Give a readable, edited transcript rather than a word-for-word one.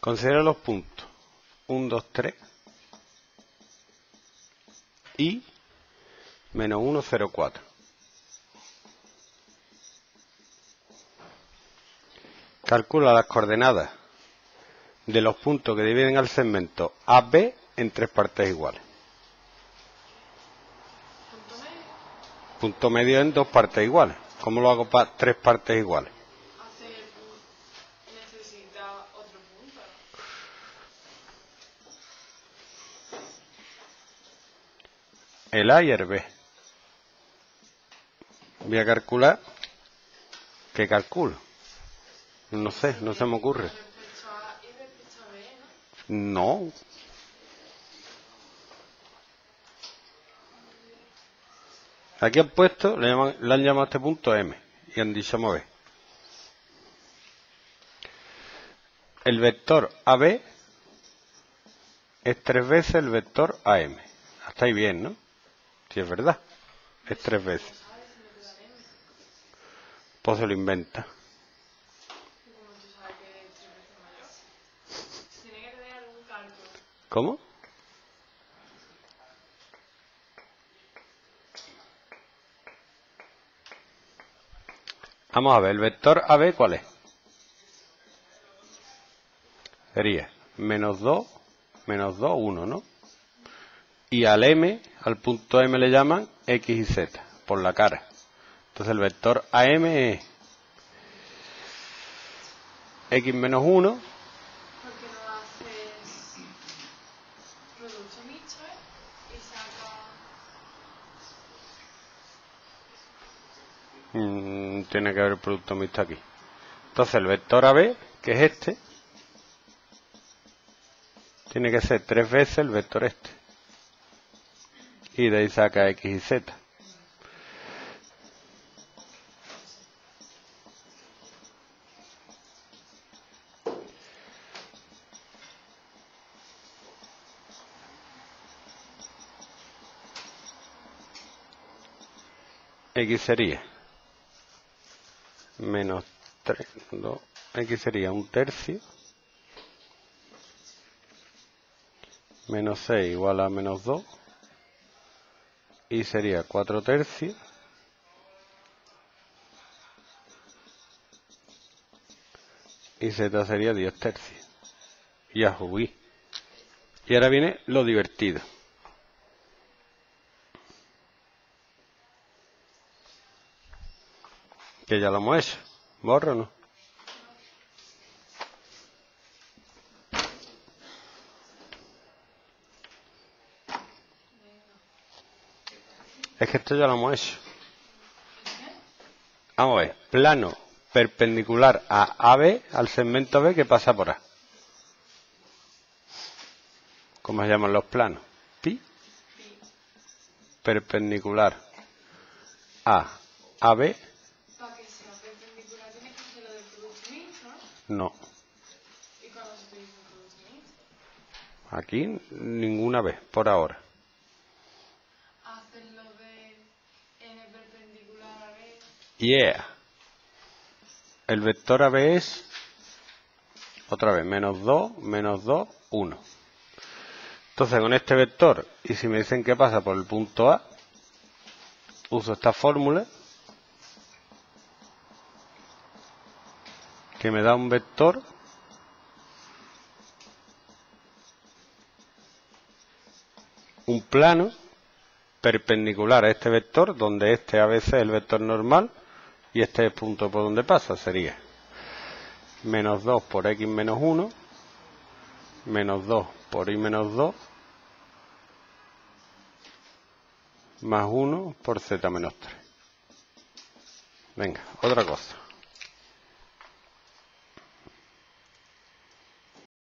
Considero los puntos 1, 2, 3 y menos 1, 0, 4. Calcula las coordenadas de los puntos que dividen al segmento AB en tres partes iguales. Punto medio en dos partes iguales. ¿Cómo lo hago para tres partes iguales? ¿Necesita otro punto? El A y el B. Voy a calcular. ¿Qué calculo? No sé, no se me ocurre. No. Aquí han puesto, le han llamado a este punto M y han dicho, vamos a ver. El vector AB es tres veces el vector AM. Hasta ahí bien, ¿no? Sí, es verdad. Es tres veces. Pues se lo inventa. ¿Cómo? Vamos a ver, ¿el vector AB cuál es? Sería menos 2, 1, ¿no? Y al M, al punto M le llaman X y Z, por la cara. Entonces el vector AM es X menos 1. ¿Por qué no haces producto mixto y sacas...? Tiene que haber producto mixto aquí. Entonces el vector AB, que es este, tiene que ser tres veces el vector este. Y de ahí saca X y Z. X sería menos 3, 2, X sería un tercio, menos 6 igual a menos 2, y sería 4 tercios, y Z sería 10 tercios. Ya jugué. Y ahora viene lo divertido. Que ya lo hemos hecho. ¿Borro o no? Es que esto ya lo hemos hecho. Vamos a ver. Plano perpendicular a AB, al segmento AB que pasa por A. ¿Cómo se llaman los planos? Pi. Perpendicular a AB. No. Aquí ninguna vez, por ahora. Hacen lo de n perpendicular a b. Yeah. El vector AB es, otra vez, menos 2, 1. Entonces con este vector, y si me dicen que pasa por el punto A, uso esta fórmula, que me da un vector un plano perpendicular a este vector, donde este ABC es el vector normal y este es el punto por donde pasa. Sería menos 2 por X menos 1 menos 2 por Y menos 2 más 1 por Z menos 3. Venga, otra cosa.